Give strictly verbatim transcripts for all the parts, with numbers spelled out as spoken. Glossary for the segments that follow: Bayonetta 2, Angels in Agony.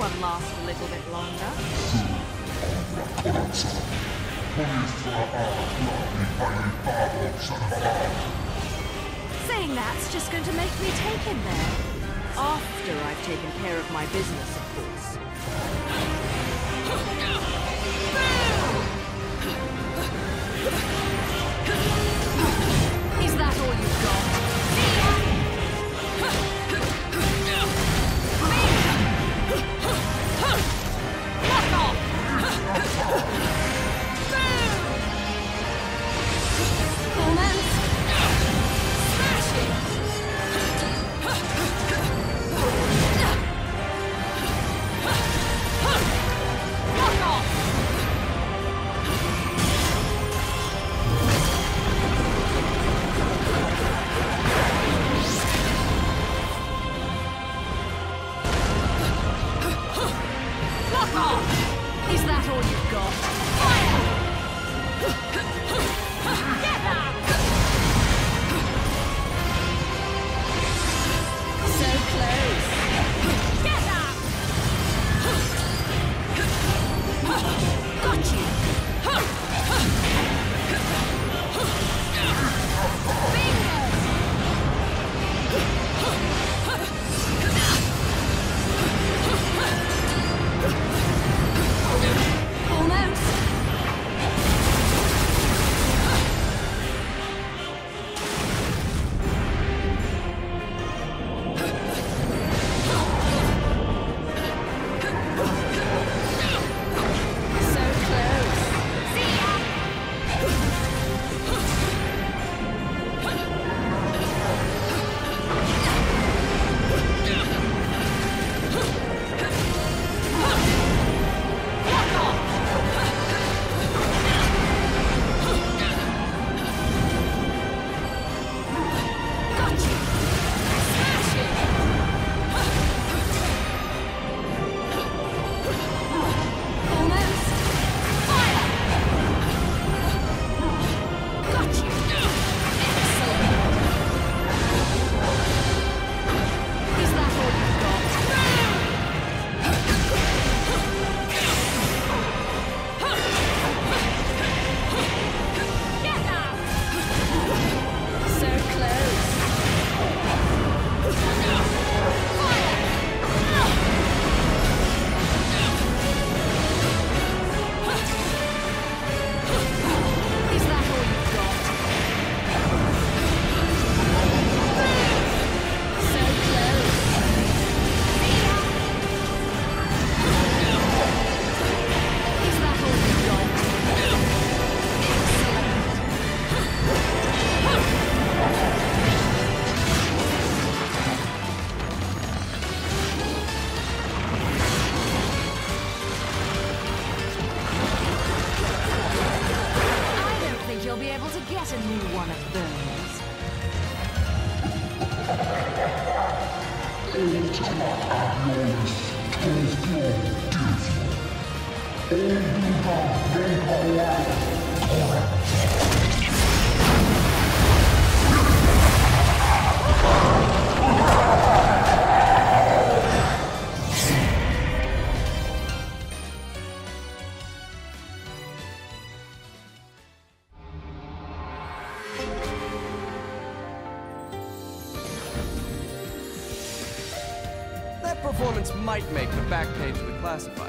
one lasts a little bit longer. Saying that's just going to make me take him there. After I've taken care of my business, of course. Is that all you've got? Might make the back page of the classified.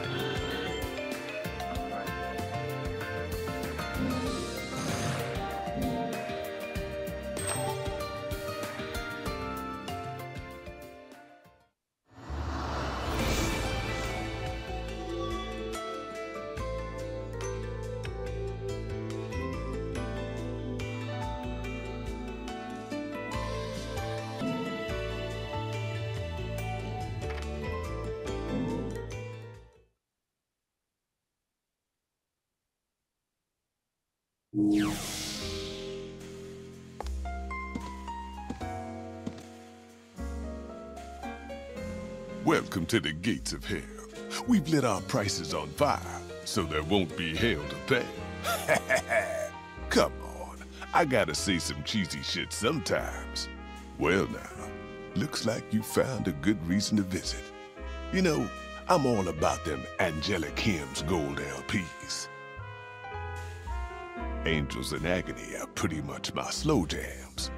Welcome to the gates of hell. We've lit our prices on fire, so there won't be hell to pay. Come on, I gotta say some cheesy shit sometimes. Well now, looks like you found a good reason to visit. You know, I'm all about them Angelic Hymns gold L Ps. Angels in Agony are pretty much my slow jams.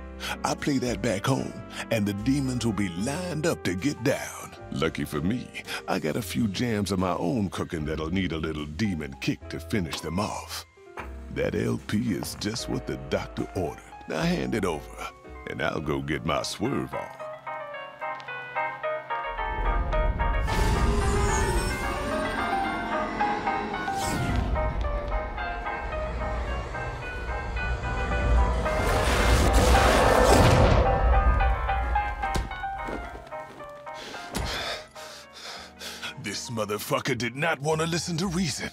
I play that back home, and the demons will be lined up to get down. Lucky for me, I got a few jams of my own cooking that'll need a little demon kick to finish them off. That L P is just what the doctor ordered. Now hand it over, and I'll go get my swerve on. This motherfucker did not want to listen to reason,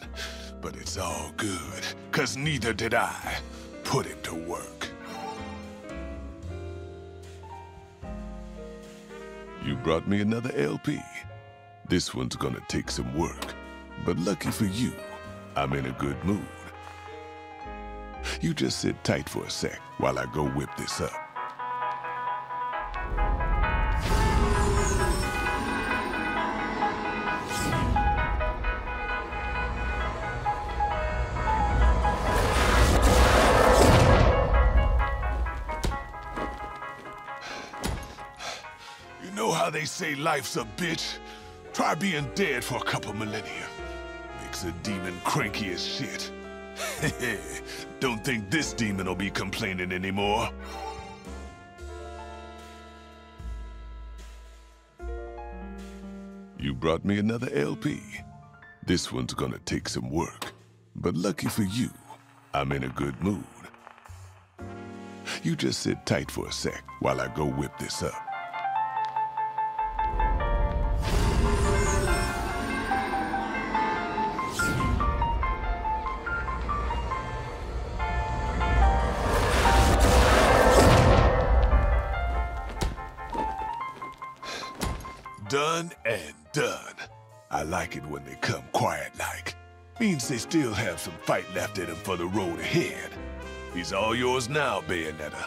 but it's all good, cause neither did I. Put it to work. You brought me another L P. This one's gonna take some work, but lucky for you, I'm in a good mood. You just sit tight for a sec while I go whip this up. They say life's a bitch. Try being dead for a couple millennia. Makes a demon cranky as shit. Don't think this demon will be complaining anymore. You brought me another L P. This one's gonna take some work, but lucky for you, I'm in a good mood. You just sit tight for a sec while I go whip this up. Done and done. I like it when they come quiet-like. Means they still have some fight left in them for the road ahead. He's all yours now, Bayonetta.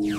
Yeah.